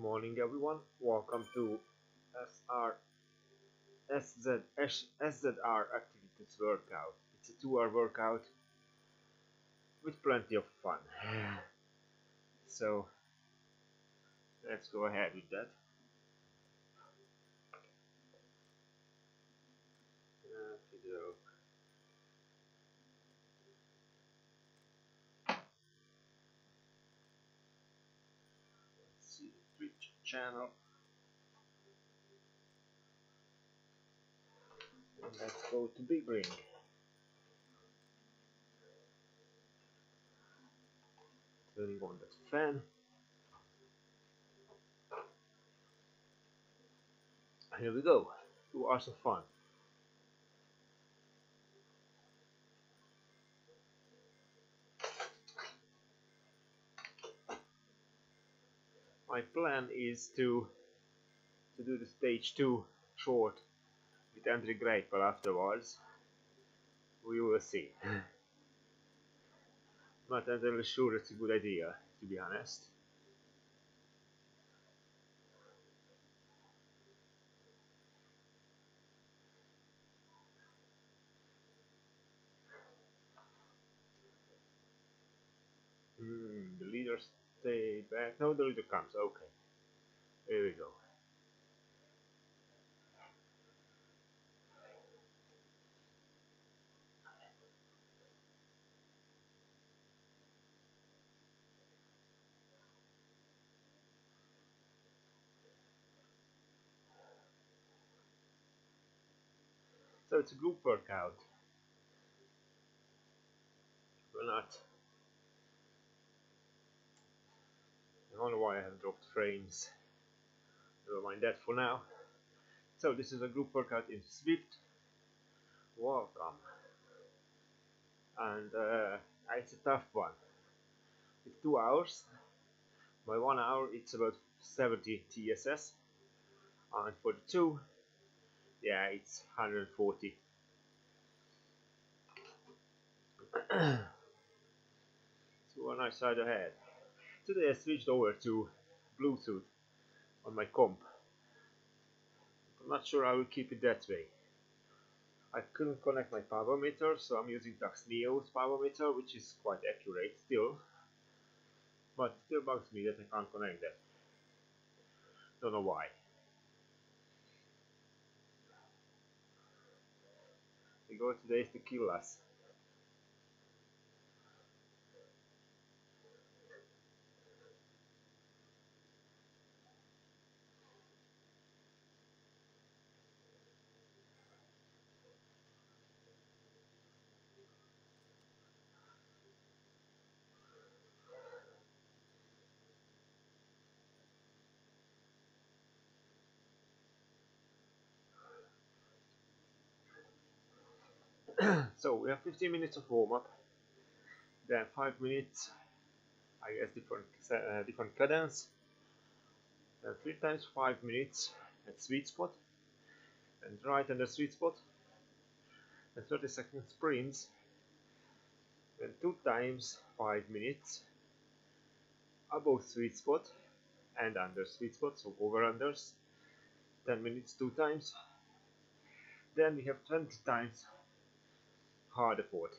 morning everyone, welcome to SZR Aktivitus workout. It's a 2-hour workout with plenty of fun. So let's go ahead with that. Channel, and let's go to big ring. Turning on the fan. Here we go. 2 hours of fun. My plan is to do the stage 2 short with Andrew Graipel afterwards. We will see. Not entirely sure it's a good idea, to be honest. The leaders stay back. No, the leader comes. Okay. Here we go. So it's a group workout. We're not. I don't know why I have dropped frames. Never mind that for now. So this is a group workout in SWIFT. Welcome. And it's a tough one. It's 2 hours. By 1 hour it's about 70 TSS. And for the 2, yeah, it's 140. So a nice side ahead. Today I switched over to Bluetooth on my comp. I'm not sure I will keep it that way. I couldn't connect my power meter, so I'm using DuxNeo's power meter, which is quite accurate still. But it still bugs me that I can't connect that. Don't know why. The goal today is to kill us. So we have 15 minutes of warm-up, then 5 minutes, I guess different cadence, then 3 times 5 minutes at sweet spot, and right under sweet spot, and 30-second sprints, then 2 times 5 minutes above sweet spot and under sweet spot, so over-unders, 10 minutes 2 times, then we have 20 times harder port.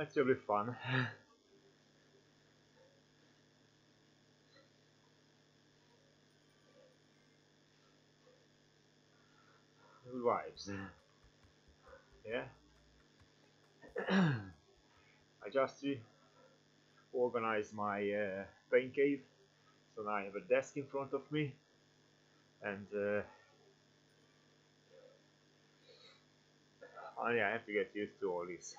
It's really fun. Good vibes. Yeah. I just organized my pain cave, so now I have a desk in front of me, and yeah, I have to get used to all this.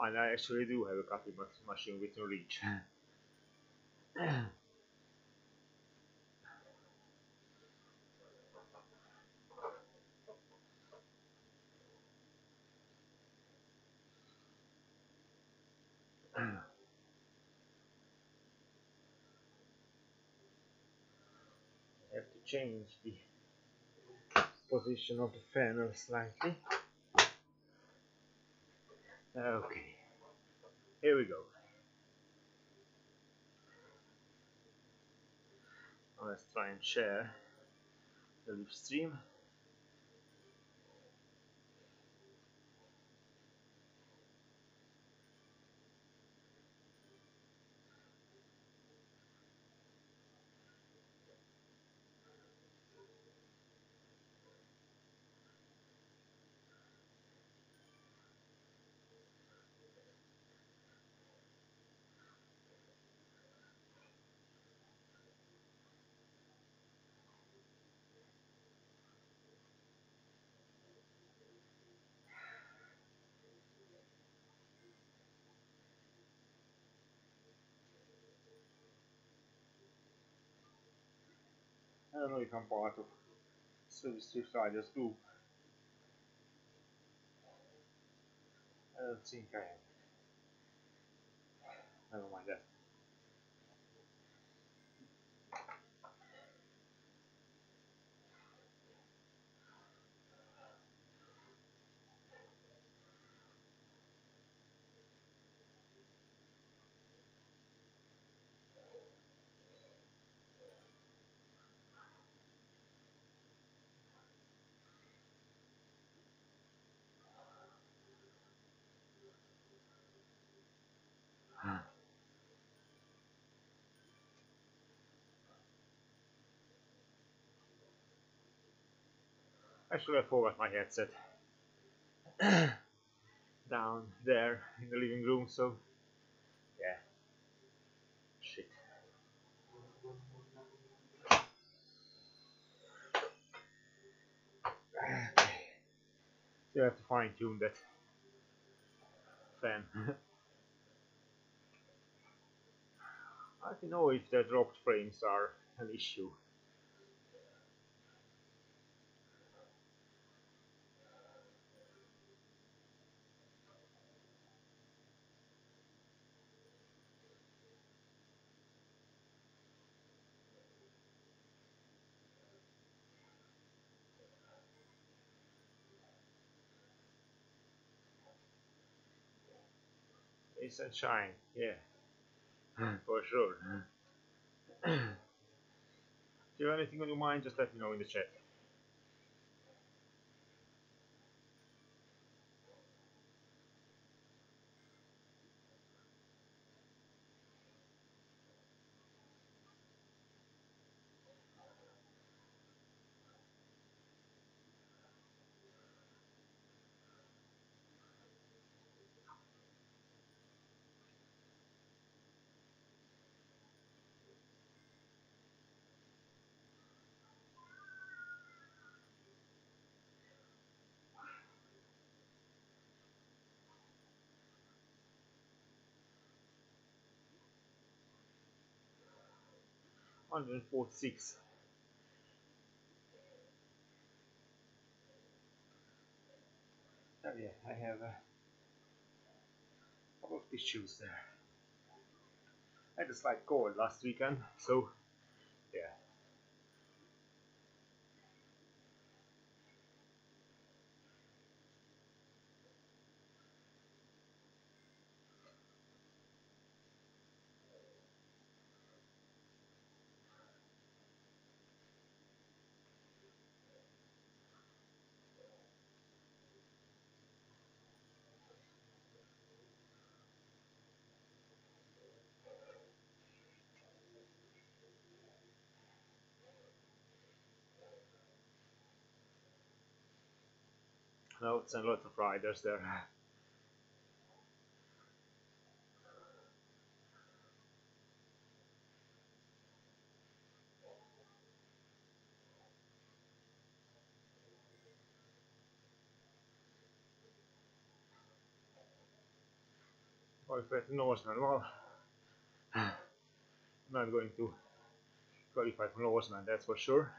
And I actually do have a coffee machine within reach. change the position of the funnel slightly. Okay, here we go. Let's try and share the live stream. I don't know if I'm part of SWIFT Riders group. I don't think I am. Never mind that. I should have forgot my headset down there in the living room, so yeah, shit. Still have to fine tune that fan. I don't know if the dropped frames are an issue. Sunshine, yeah, for sure. Do you have anything on your mind? Just let me know in the chat. $146. Oh yeah, I have a couple of tissues there. I had a slight cold last weekend, so yeah. Notes and lots of riders there. Qualified for Norseman. Well, I'm not going to qualify for Norseman, that's for sure.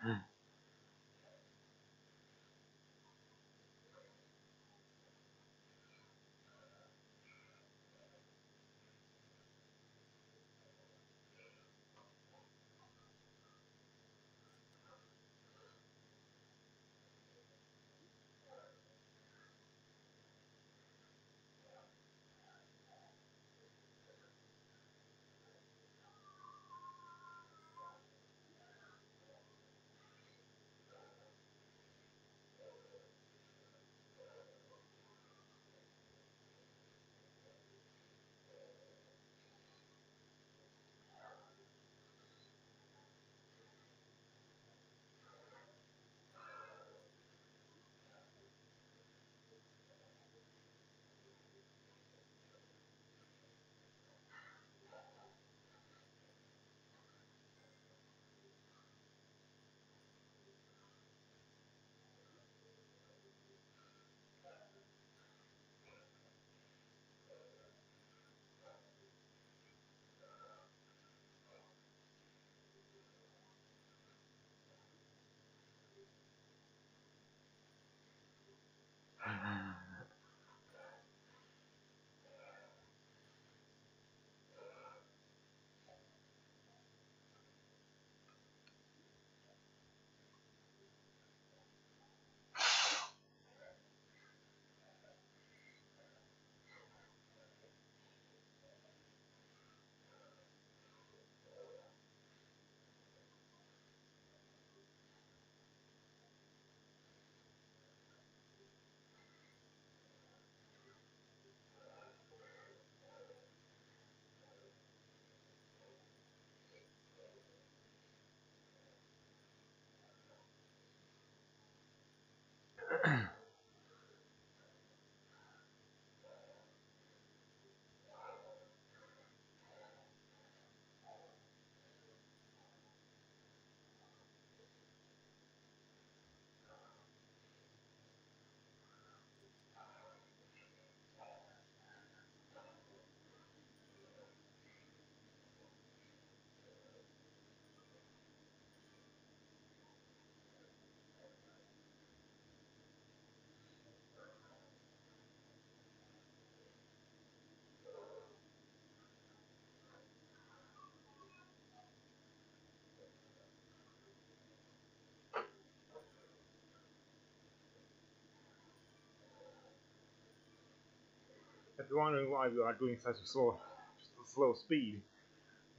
If you're wondering why we are doing such a slow speed,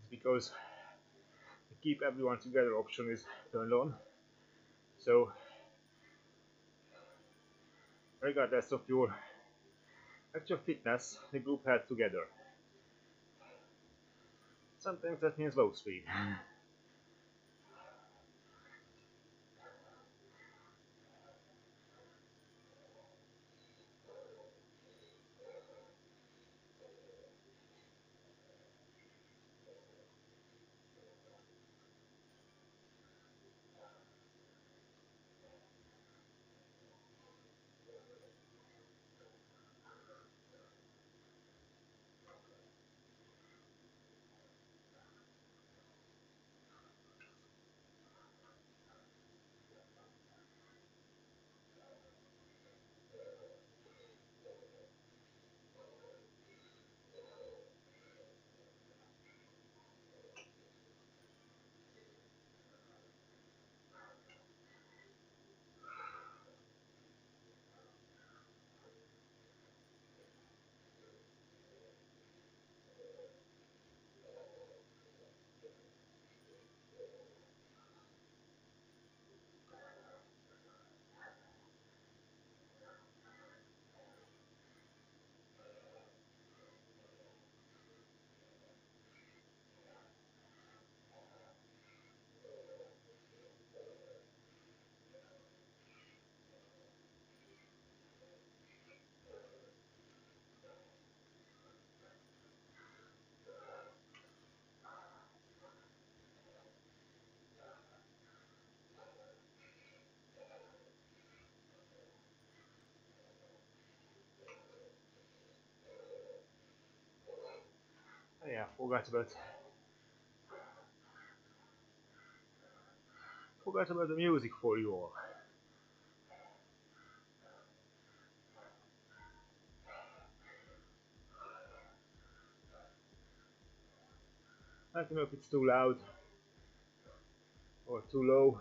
it's because the keep everyone together option is turned on. So regardless of your actual fitness, the group held together. Sometimes that means low speed. Yeah, forgot about the music for you all. I don't know if it's too loud or too low.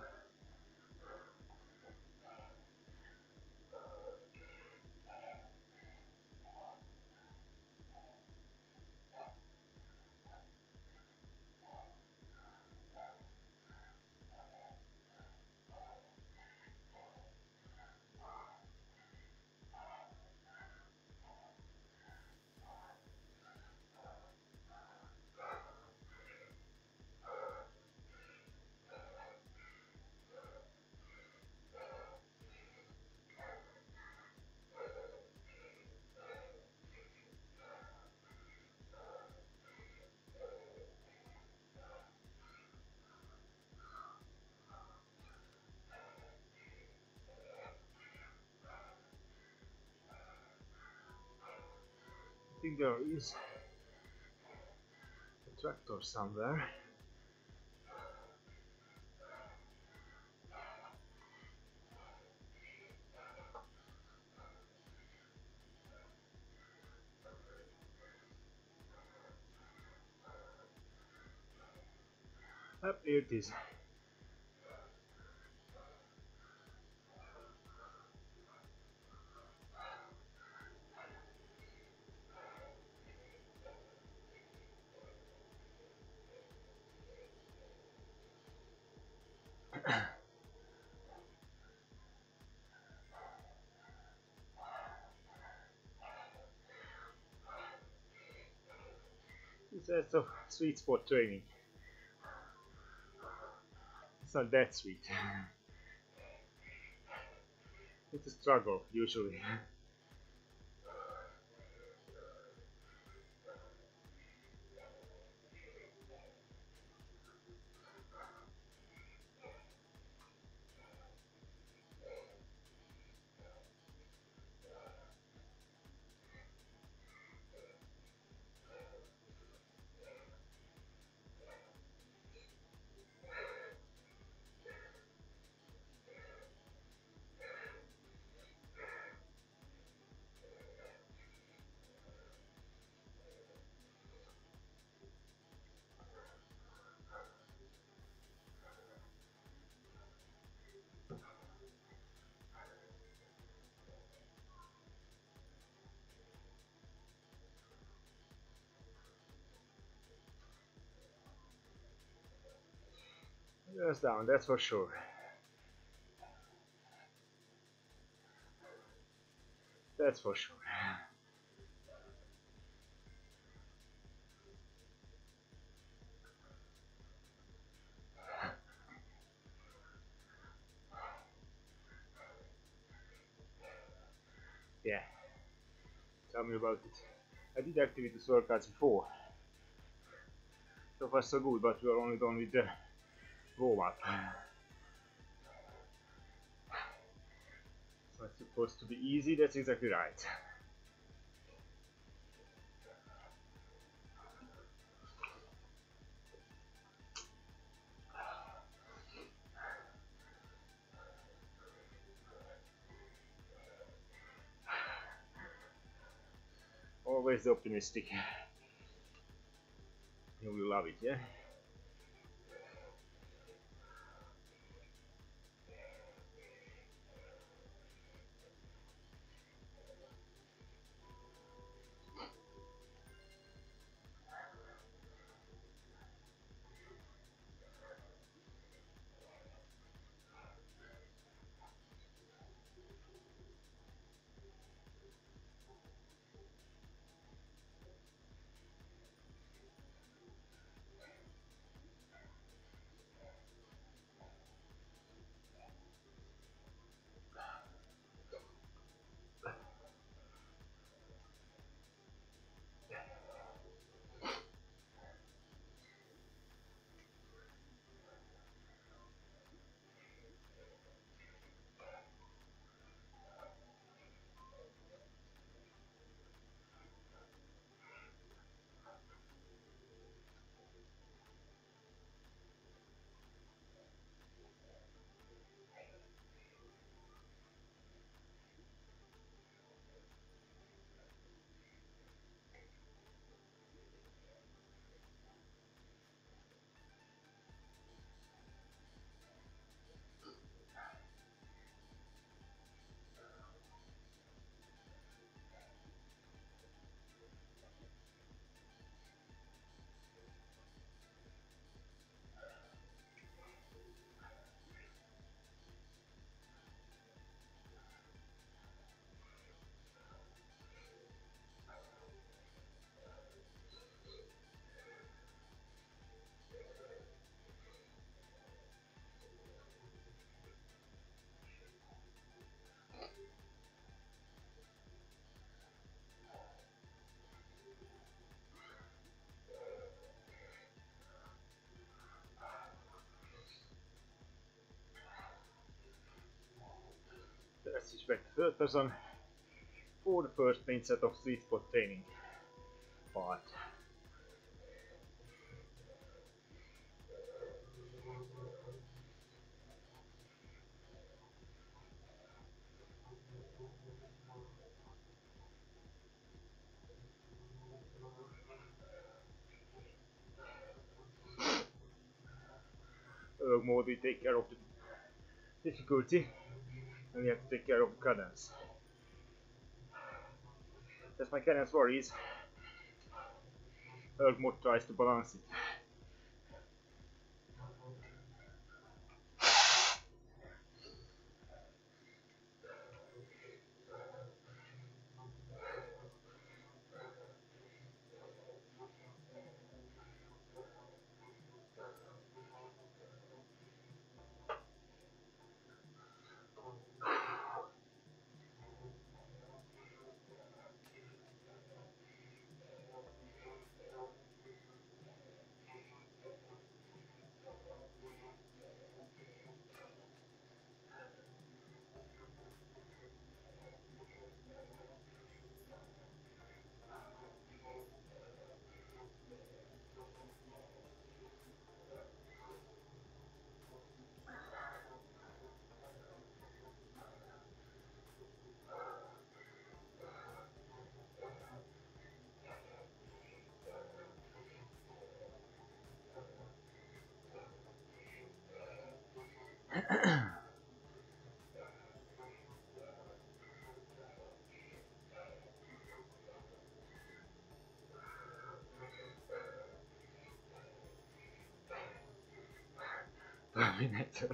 I think there is a tractor somewhere. Up here it is. That's a sweet spot training. It's not that sweet. It's a struggle usually. That's down, that's for sure. That's for sure. Yeah, tell me about it. I did Aktivitus workouts before. So far so good, but we are only done with the warm-up. It's not supposed to be easy, that's exactly right. Always optimistic. You will love it, yeah? Let's switch back to third person for the first main set of sweet spot training part. The more we take care of the difficulty, and we have to take care of the cadence. That's my cadence worries. Ergmod tries to balance it. denominator.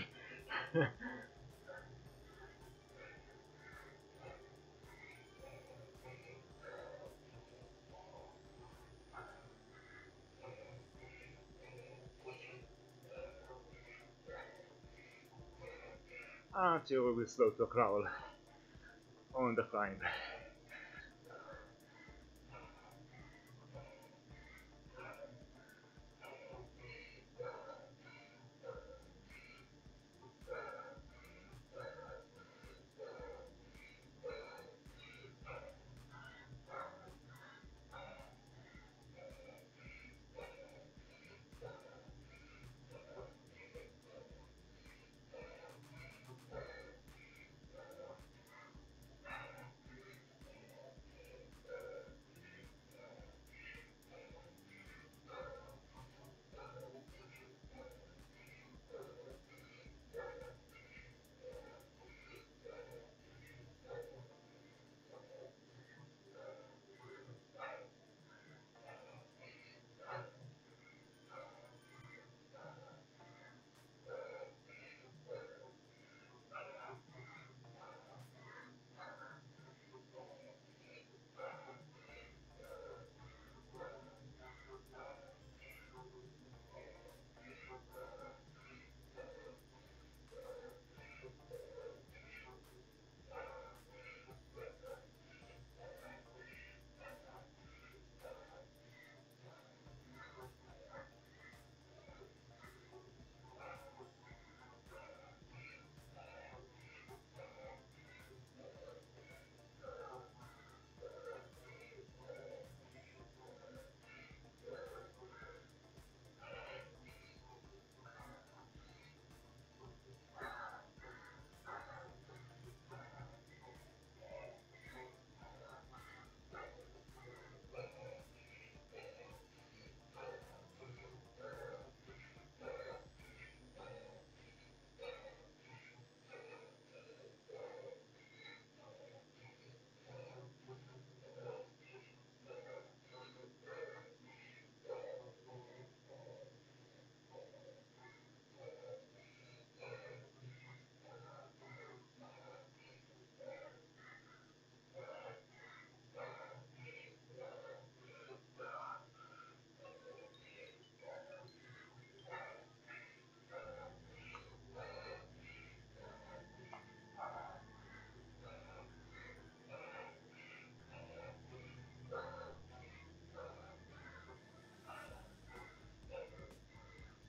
Aren't you always slow to crawl on the climb?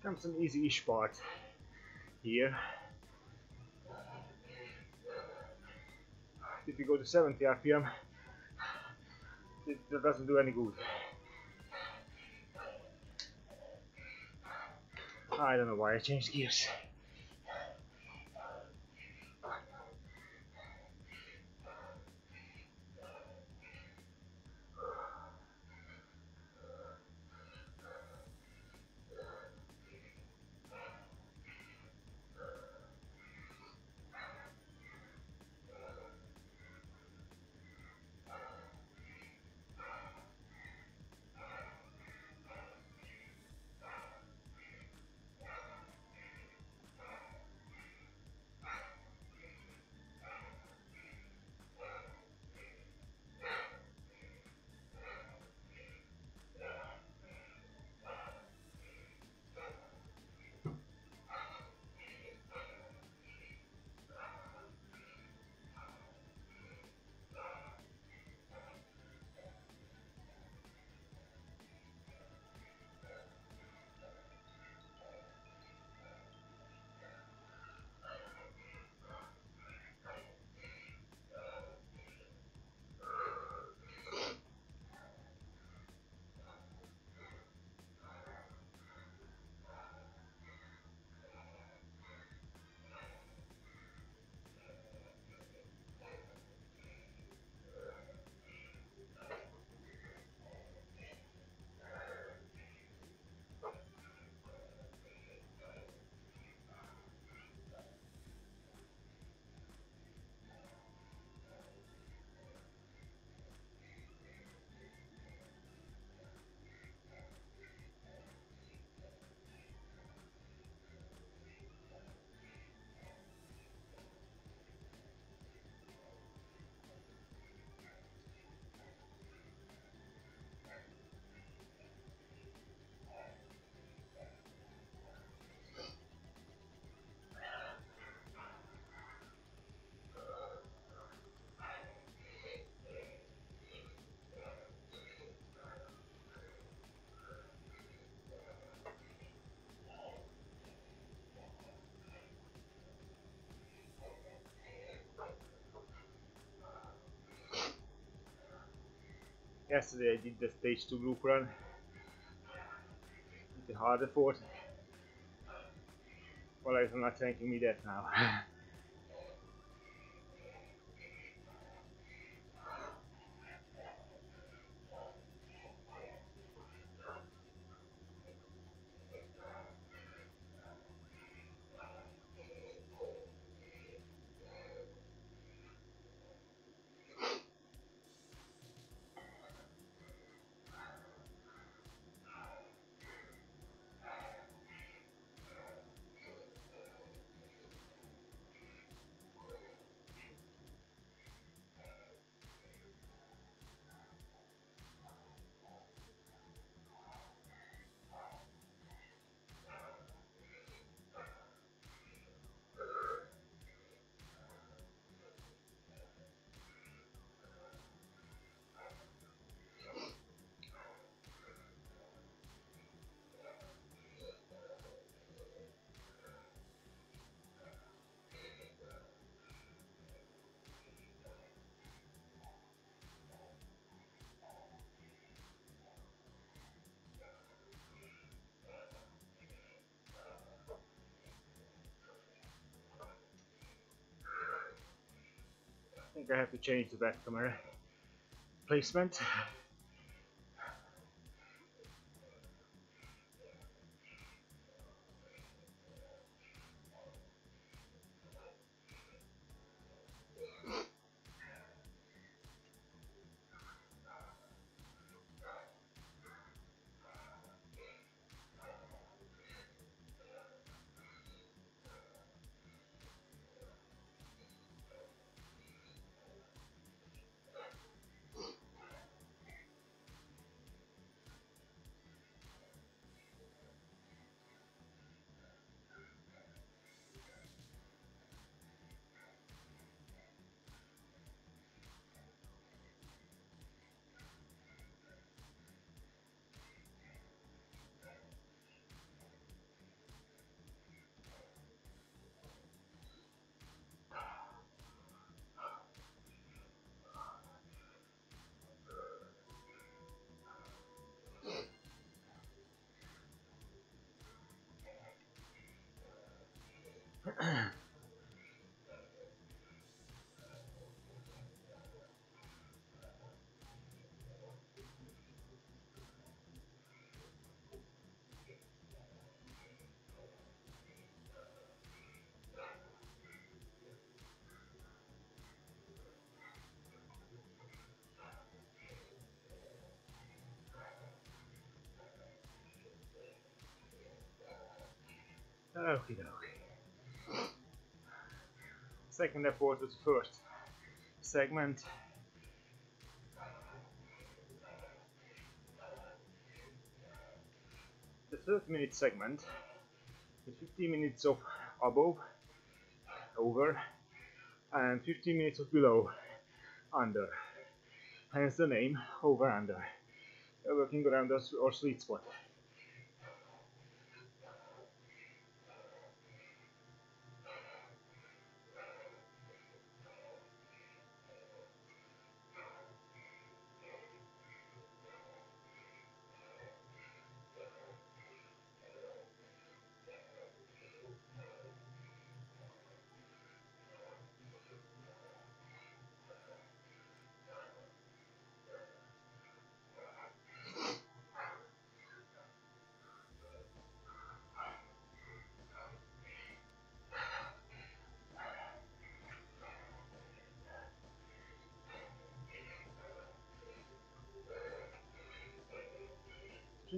Comes an easy-ish part here. If you go to 70 RPM, it doesn't do any good. I don't know why I changed gears. Yesterday I did the stage 2 group run, the harder for it. Well, I'm not thanking me that now. I think I have to change the back camera placement. Okie dokie. Second effort was the first segment. The 30-minute segment with 15 minutes of above, over, and 15 minutes of below, under. Hence the name, over, under. We're working around our sweet spot.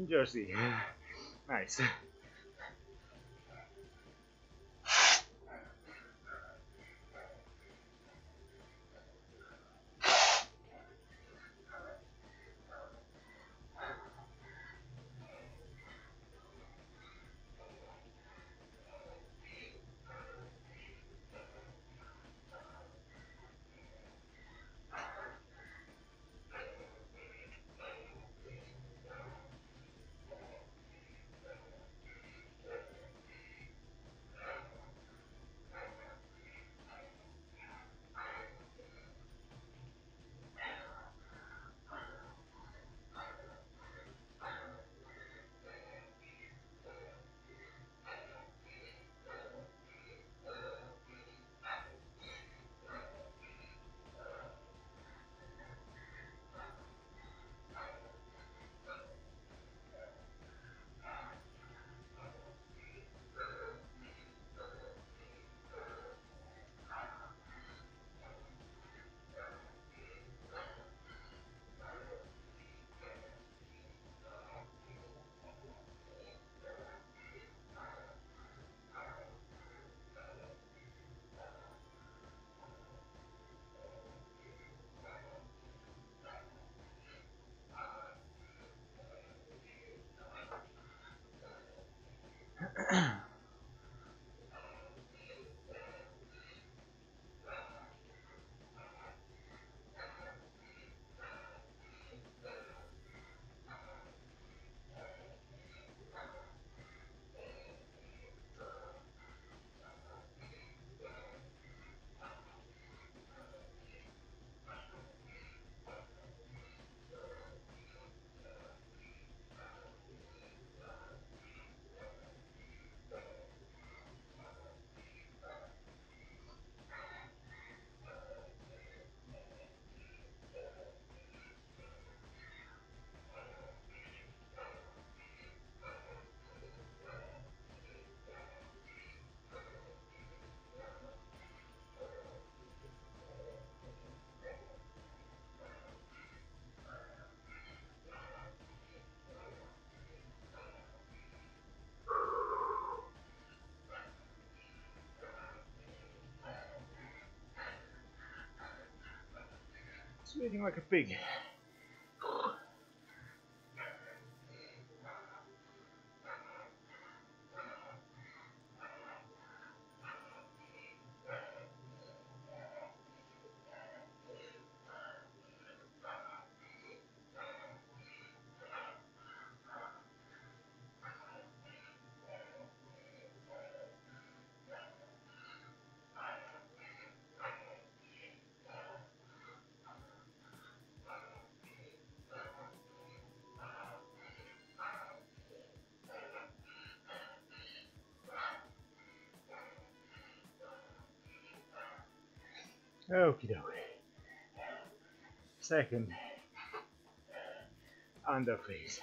Jersey. Nice. Bleeding like a pig. Okie dokie. Second under phase.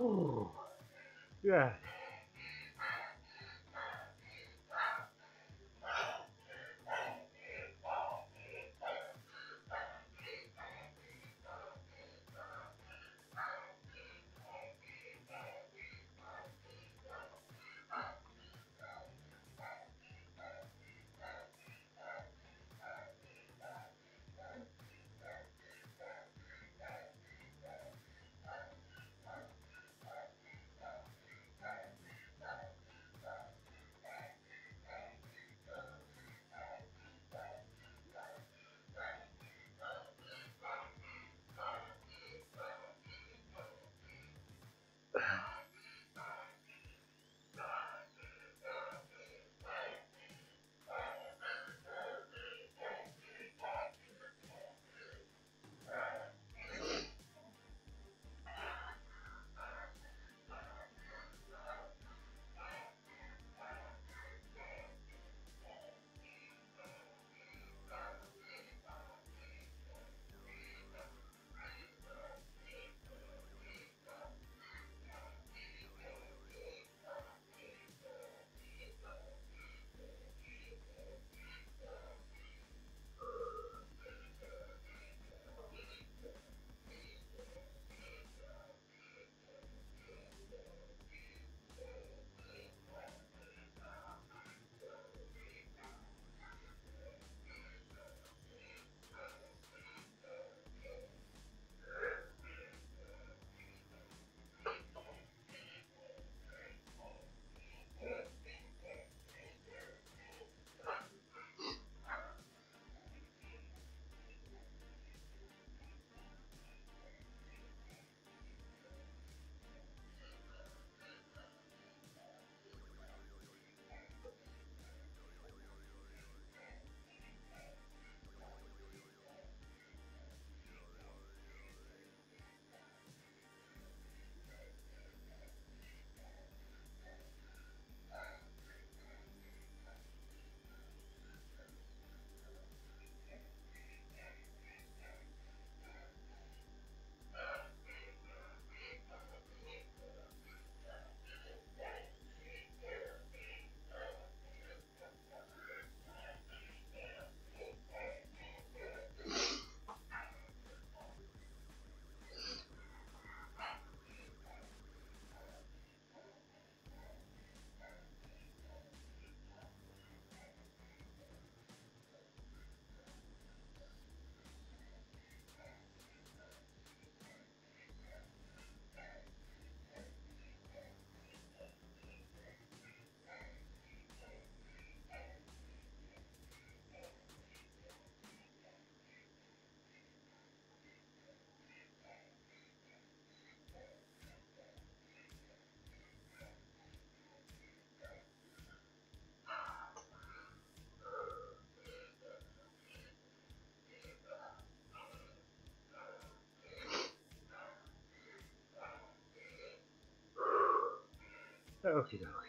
Ooh. Yeah. Okie dokie.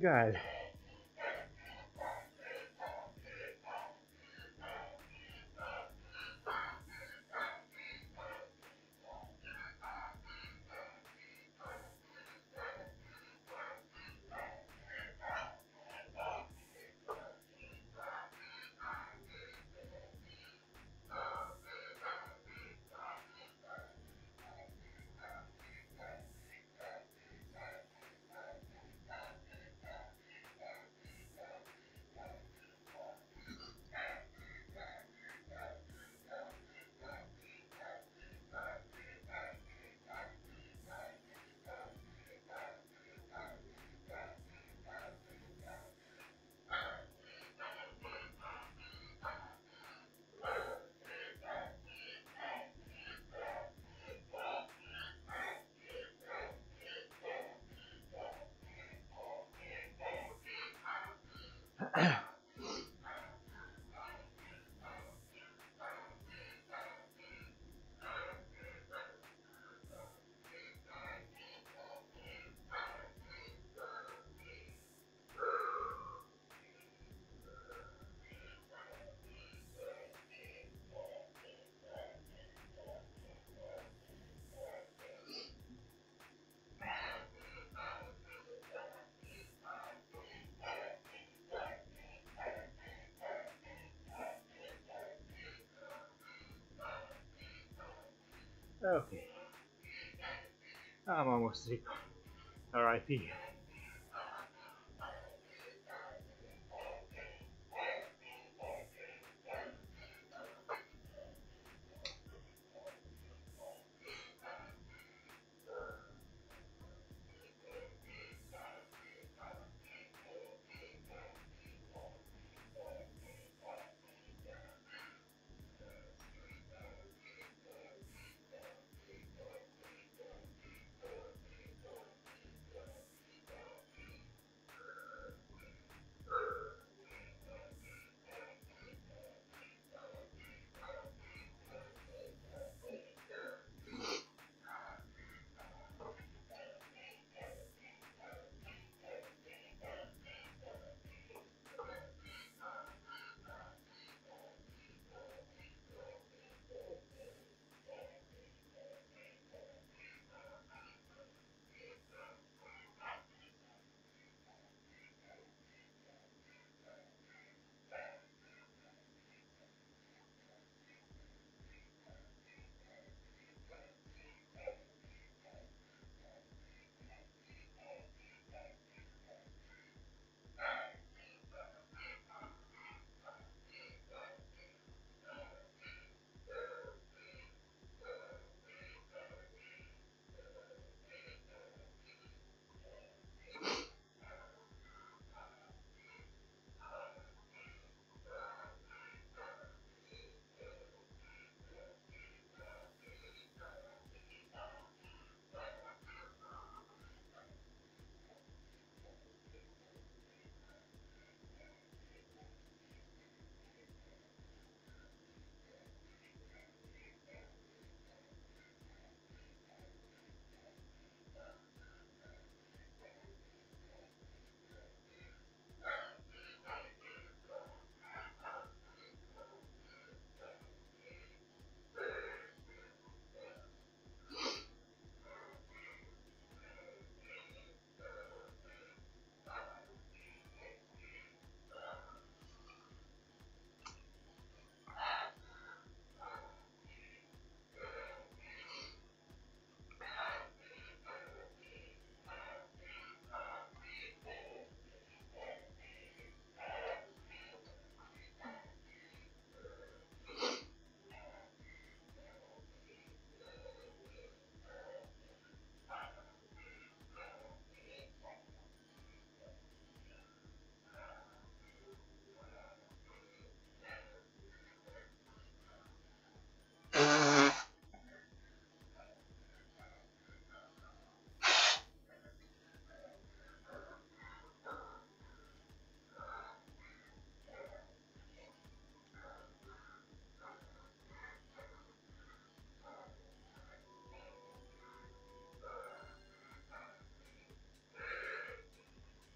God. Okay, I'm almost asleep. R.I.P.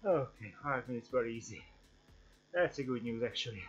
Okay, 5 minutes, very easy. That's a good news actually.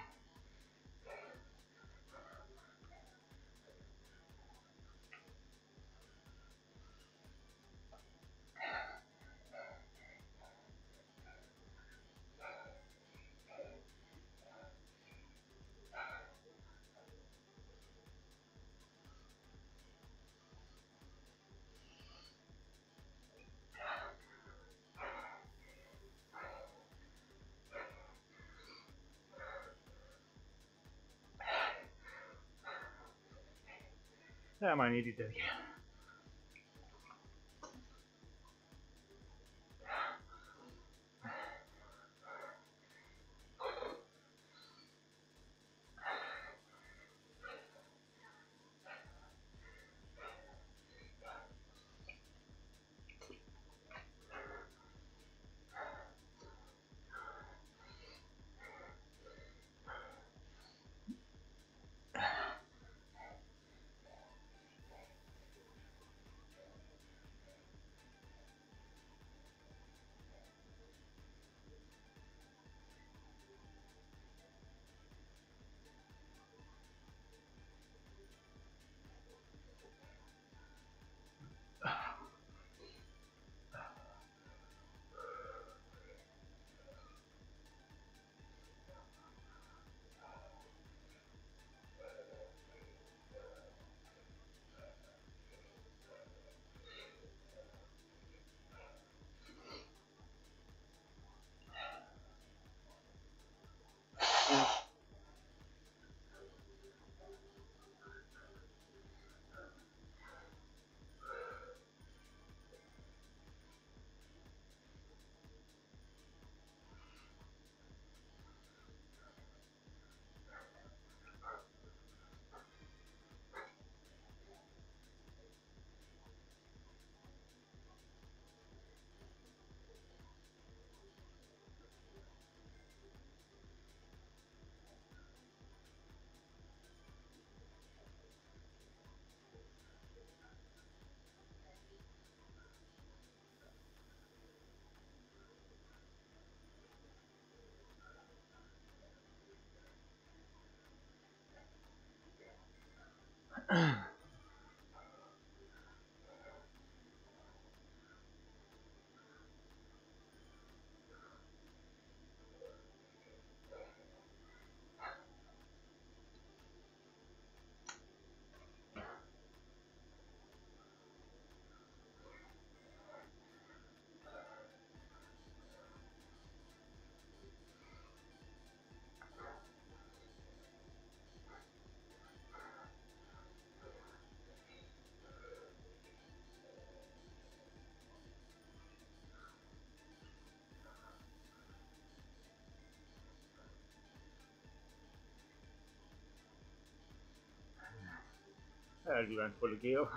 Damn, I needed that again. I'll do that for the gale.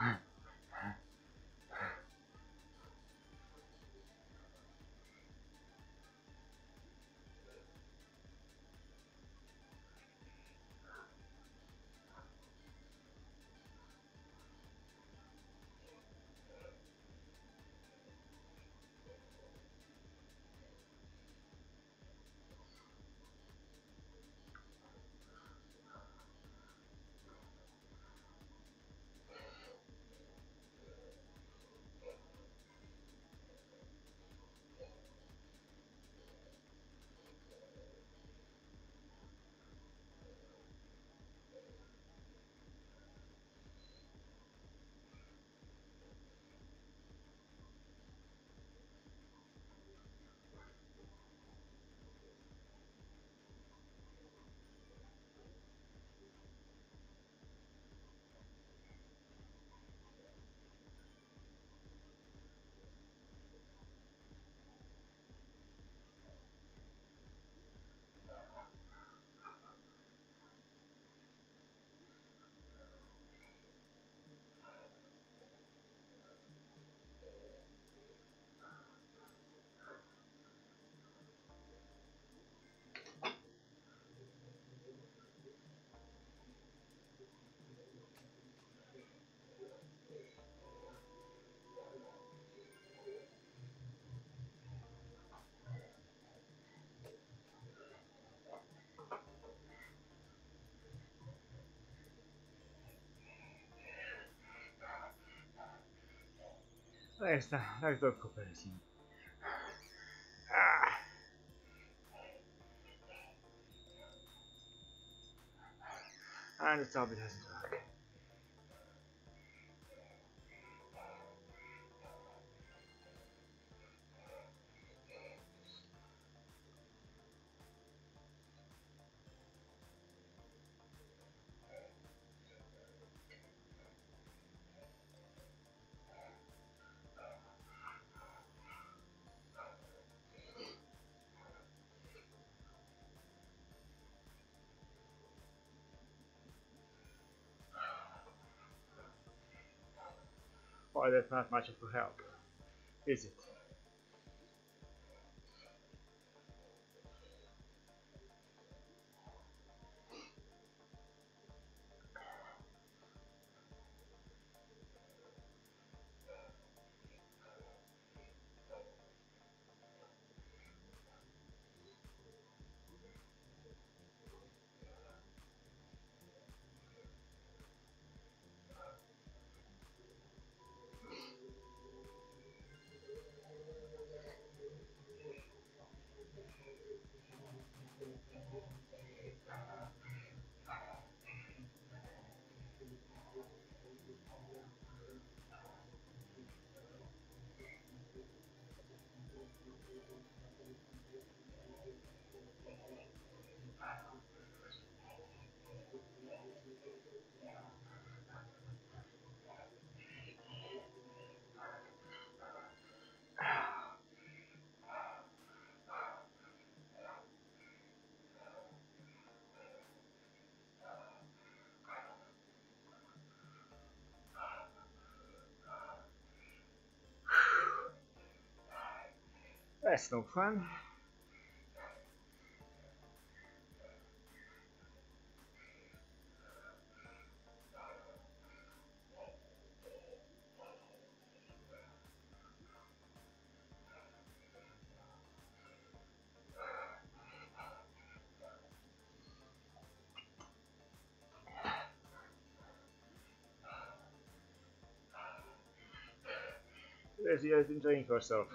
There's no comparison. And it's obvious it doesn't work. Well, that's not much of a help, is it? That's no fun. There's you guys enjoying yourself.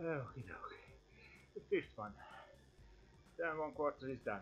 Okie dokie. The fifth one. Then one quarter is done.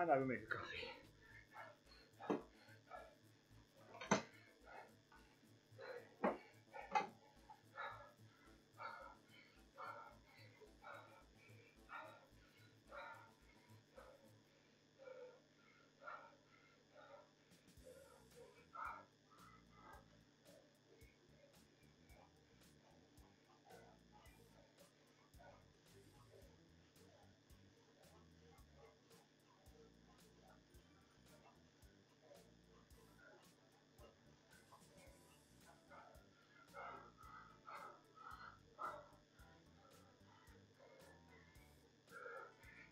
And I will make a coffee.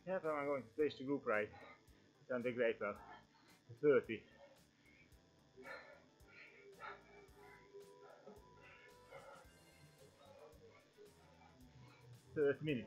Yes, I'm going to place the group right. It's Andrew Graipel, 30. Third minute.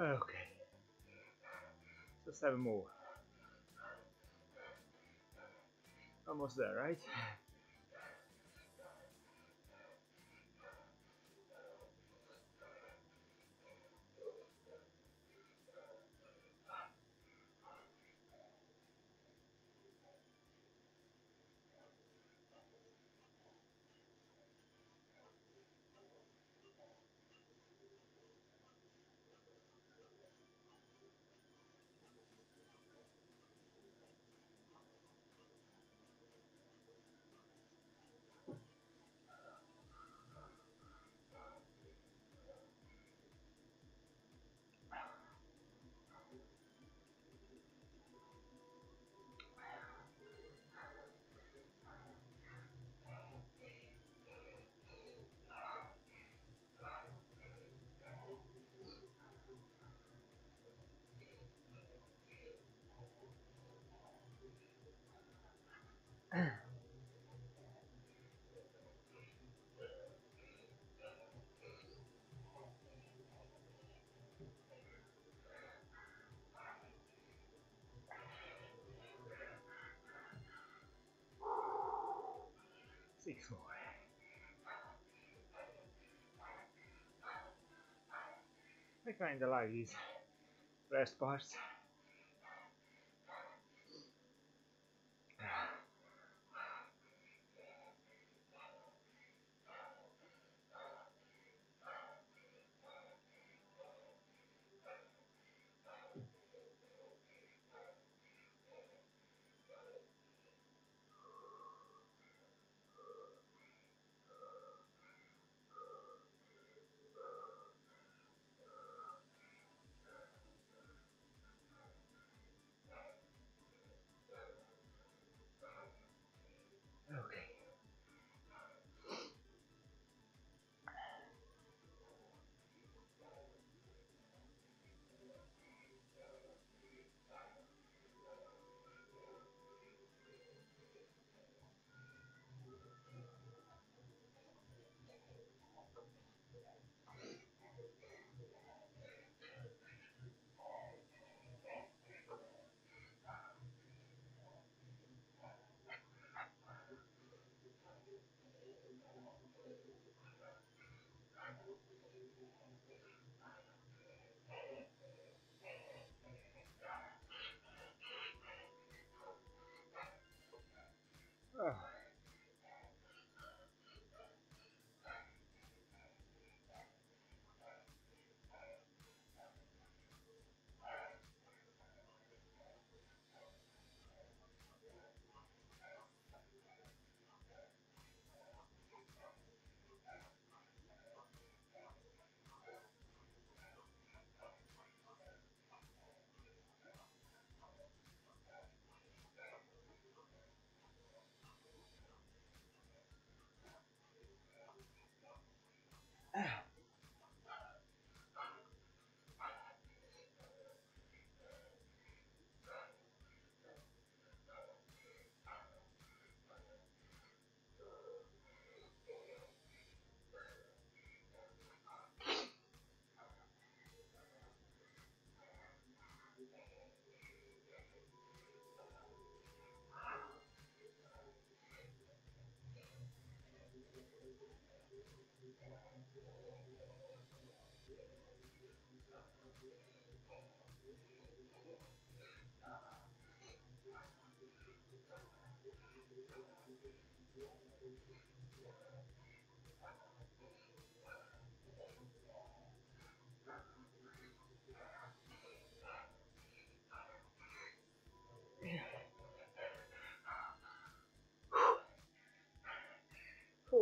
Okay, so 7 more. Almost there, right? Six more. I kinda like these rest parts.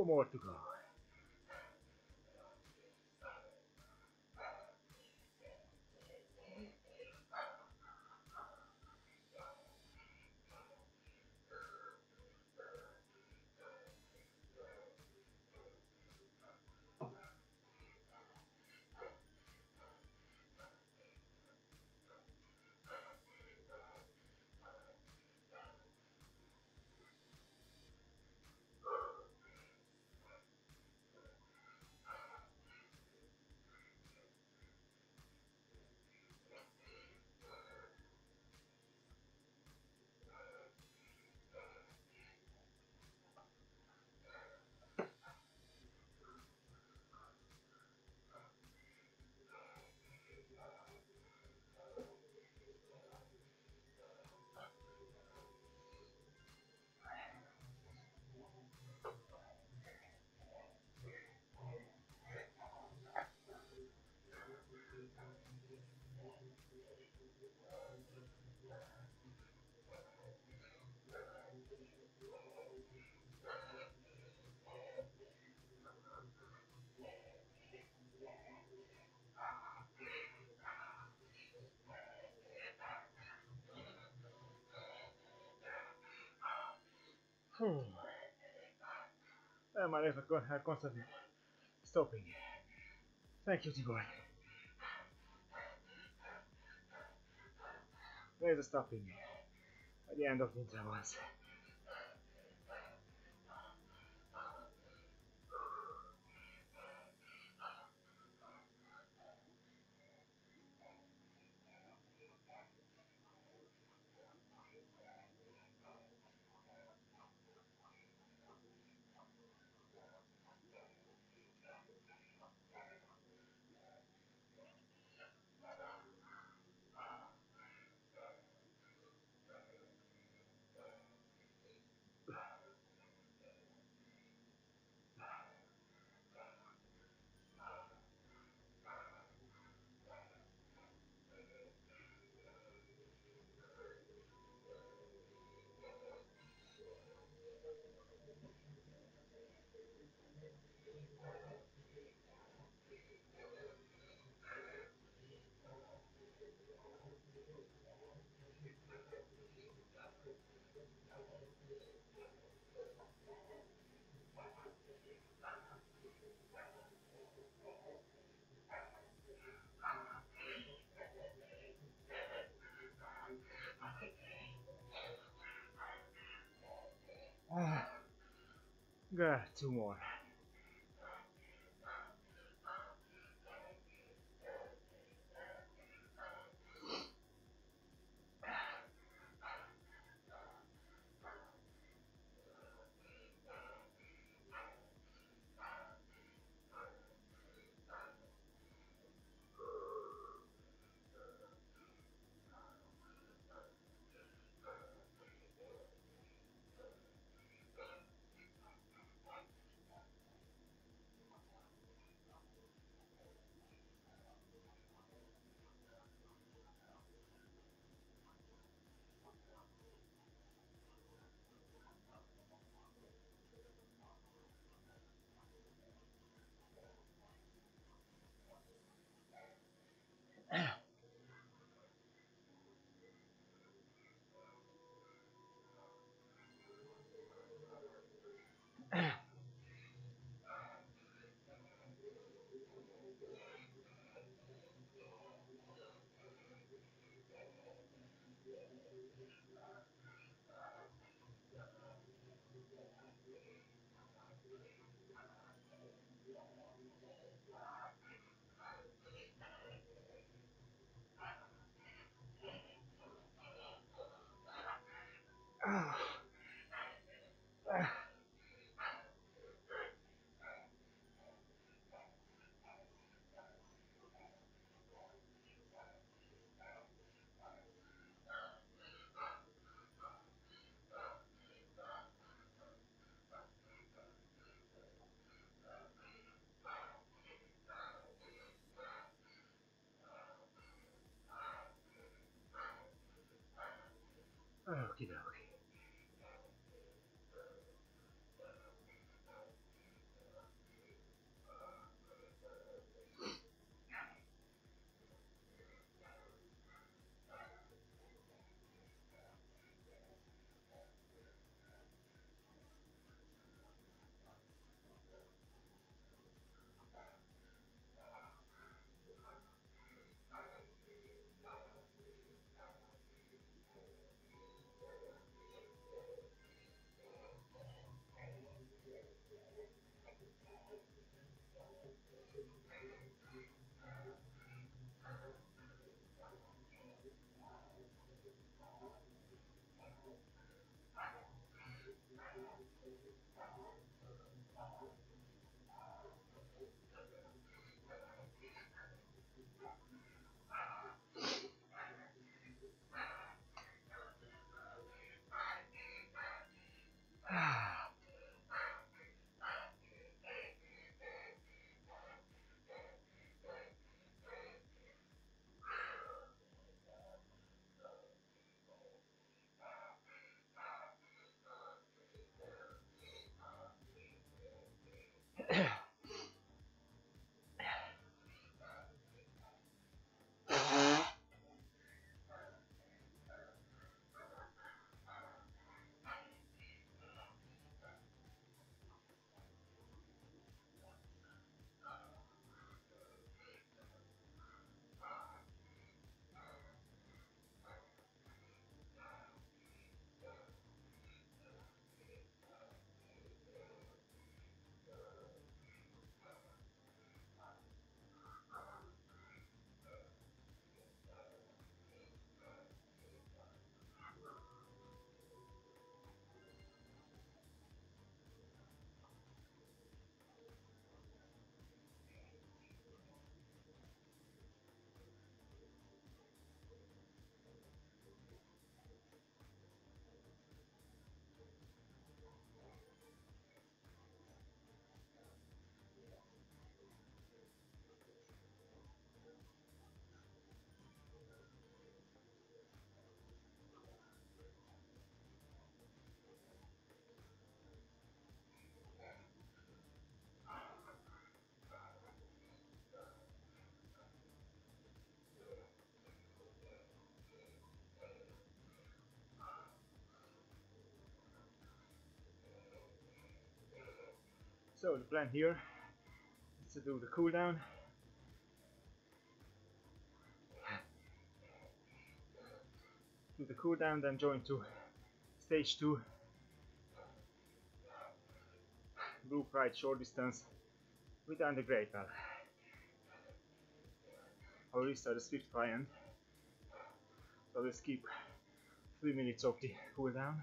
more to go. My legs are constantly stopping. Thank you, Tigor. Legs are stopping at the end of the intervals. Good, two more. Okie dokie. So the plan here is to do the cooldown. Do the cooldown, then join to stage 2. Group ride short distance with Andrew Graipel. I'll restart the Swift client. So let's keep 3 minutes of the cooldown.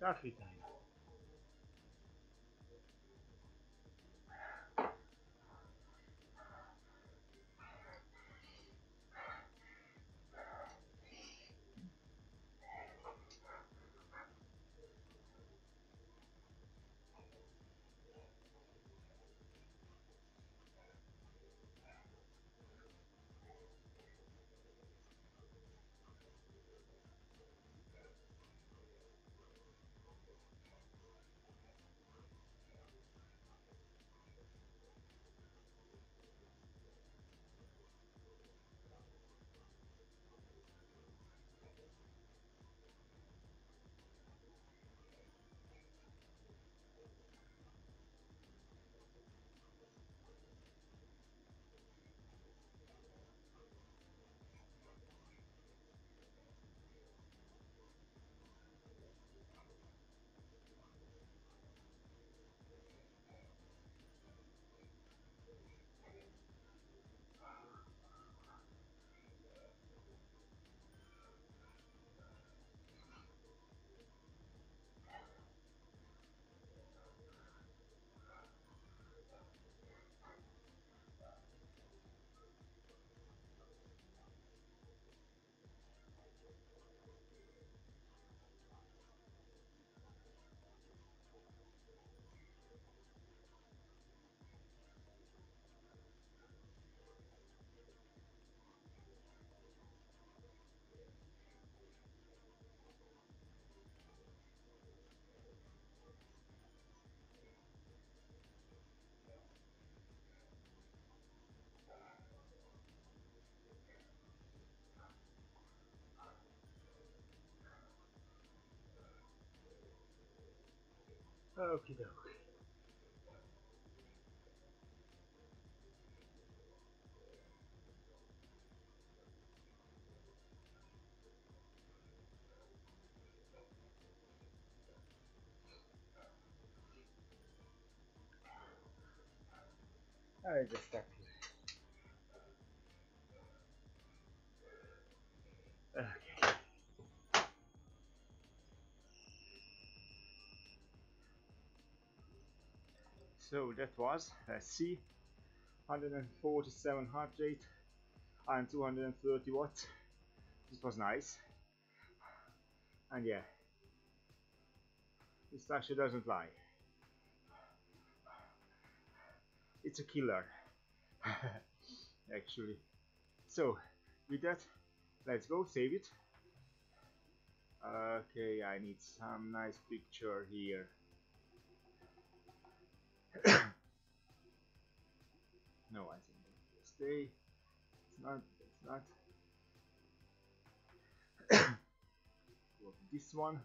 Coffee time. Okie dokie. I just stuck here. Okay. So that was, let's see, 147 heart rate and 230 watts. This was nice. And yeah, this structure doesn't lie. It's a killer, actually. So with that, let's go save it. Okay, I need some nice picture here. No, I think stay. It's not. This one.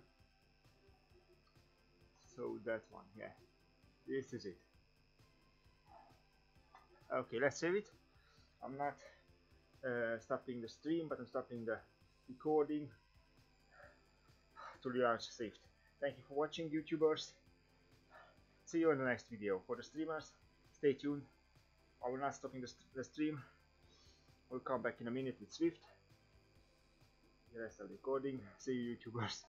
So that one, yeah, this is it. Okay, let's save it. I'm not stopping the stream, but I'm stopping the recording to relaunch SWIFT. Thank you for watching, YouTubers. See you in the next video. For the streamers, stay tuned. I will not stopping the stream. We'll come back in a minute with SWIFT. The rest of the recording. See you, YouTubers.